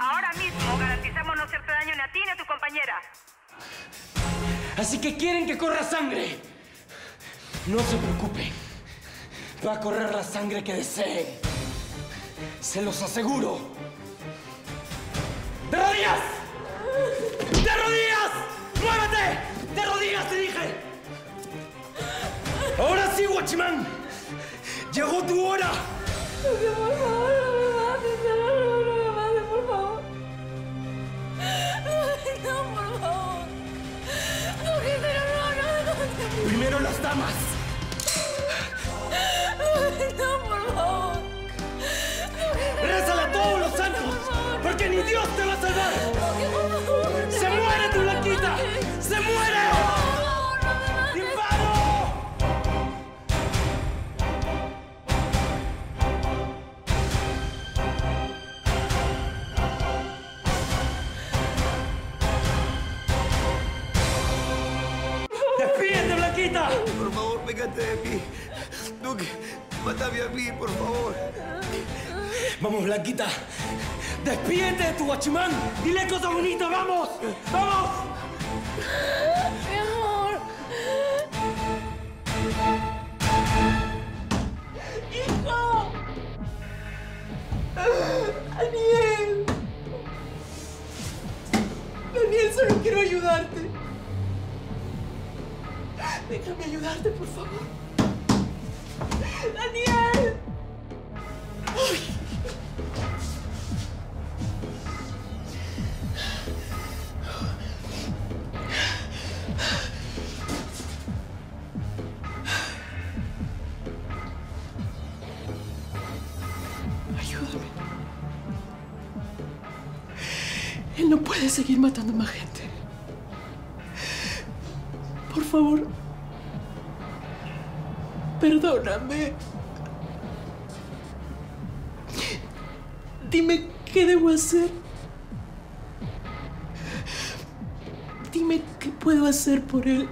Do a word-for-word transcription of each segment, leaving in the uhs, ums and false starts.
ahora mismo garantizamos no hacerte daño ni a ti ni a tu compañera. Así que quieren que corra sangre. No se preocupen. Va a correr la sangre que deseen. Se los aseguro. ¡De rodillas! ¡De rodillas! ¡Muévete! ¡De rodillas, te dije! Ahora sí, Guachimán. Llegó tu hora. Por favor, no me mates, no me mates, por favor. No, por favor. No, primero no, no, no. Primero las damas. No, por favor. Rézala a todos los santos, porque ni Dios te va a salvar. ¡Se muere tu blanquita! ¡Se muere! Por favor, pégate de mí. Duque, mátame a mí, por favor. Vamos, Blanquita. Despídete de tu guachimán. Dile cosas bonitas, vamos. ¡Vamos! Mi amor. ¡Hijo! Daniel. Daniel, solo quiero ayudarte. Déjame ayudarte, por favor. ¡Daniel! ¡Ay! Ayúdame. Él no puede seguir matando más gente. Por favor. Perdóname. Dime qué debo hacer. Dime qué puedo hacer por él.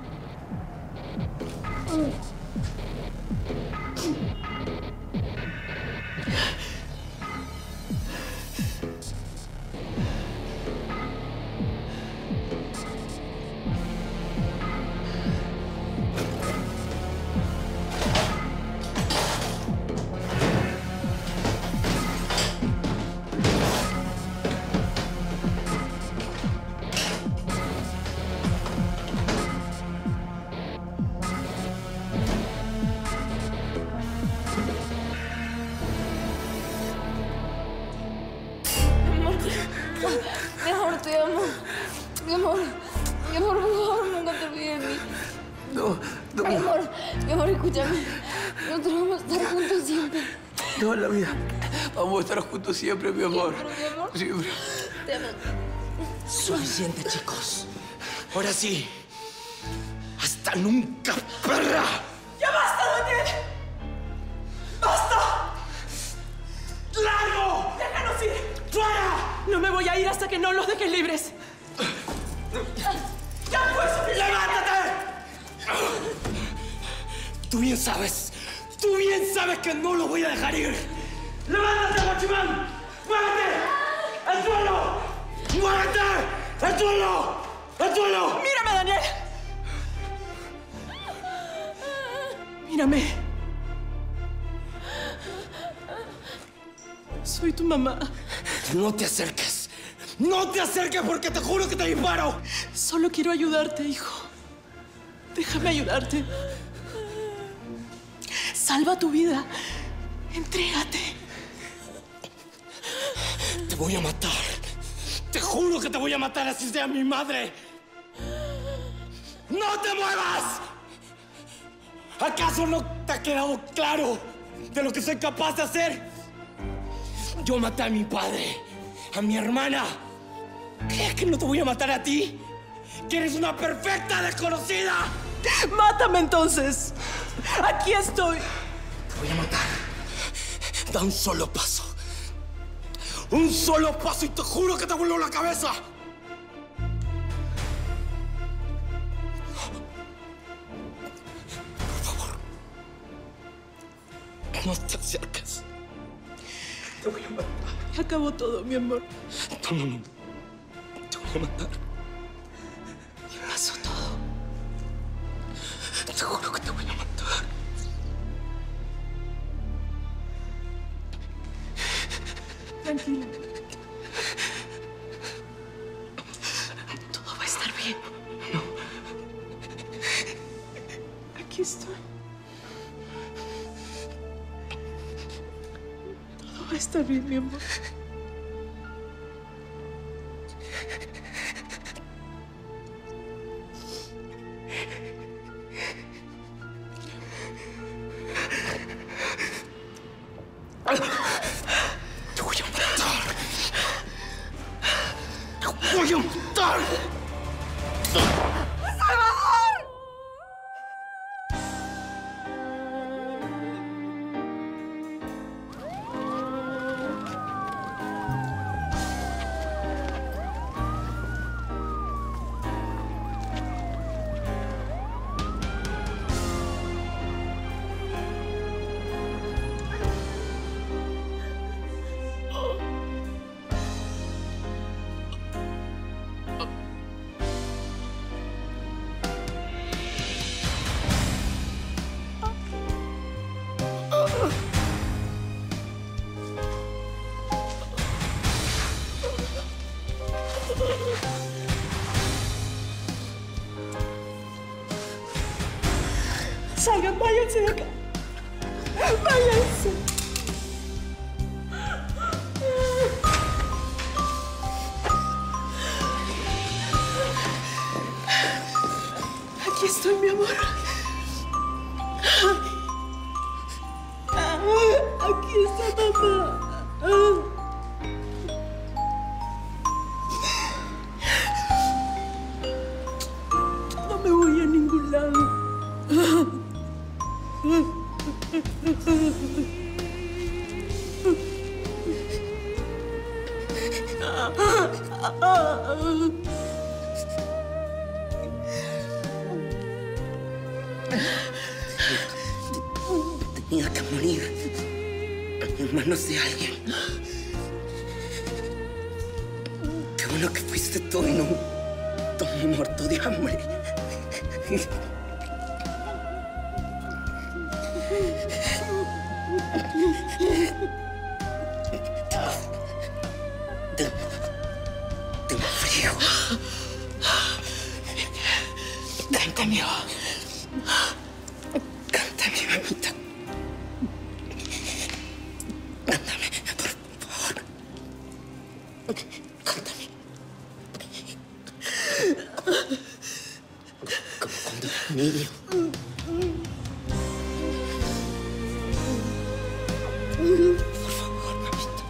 Mi amor, te amo. Mi amor, mi amor, por favor, nunca te olvides de mí. No, no. Mi amor, mi amor, escúchame. Nosotros vamos a estar juntos siempre. Toda la vida. Vamos a estar juntos siempre, mi amor. Siempre, mi amor. Siempre. Te amo. Suficiente, chicos. Ahora sí. Hasta nunca, perra. ¡Ya basta, Daniel! ¡Basta! ¡Largo! ¡Déjanos ir! ¡Fuera! No me voy a ir hasta que no los dejes libres. ¡Ya pues! ¡Levántate! Tú bien sabes, tú bien sabes que no los voy a dejar ir. ¡Levántate, guachimán! ¡Muévete! ¡Al suelo! ¡Muévete! ¡Al suelo! ¡Al suelo! ¡Mírame, Daniel! Mírame. Soy tu mamá. No te acerques. No te acerques porque te juro que te disparo. Solo quiero ayudarte, hijo. Déjame ayudarte. Salva tu vida. Entrégate. Te voy a matar. Te juro que te voy a matar así sea mi madre. ¡No te muevas! ¿Acaso no te ha quedado claro de lo que soy capaz de hacer? Yo maté a mi padre, a mi hermana. ¿Crees que no te voy a matar a ti? ¡Que eres una perfecta desconocida! ¡Mátame entonces! ¡Aquí estoy! Te voy a matar. Da un solo paso. Un solo paso y te juro que te vuelvo la cabeza. Por favor. No te acerques. Acabó todo, mi amor. No, no, no. Te voy a matar. Me pasó todo. Te juro que te voy a matar. Tranquila. Todo va a estar bien. No. Aquí estoy. Todo va a estar bien, mi amor. Te voy a matar. Te voy a matar. ¡Salvador! Salgan, váyanse de acá. Váyanse. Aquí estoy, mi amor. Aquí está papá. Tenía que morir en manos de alguien. Qué bueno que fuiste tú y no Tommy muerto de hambre. Tengo, tengo frío. Canta, mi mamá. Canta, mi mamita. Cántame, por favor. Cántame. Como cuando era niño. Por favor, mamita.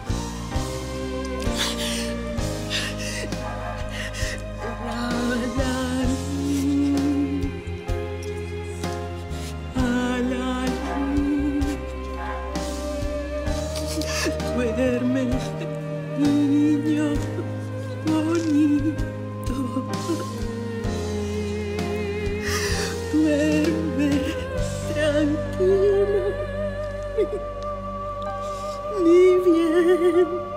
Duerme, niño bonito. Duerme tranquilo. Mi bien.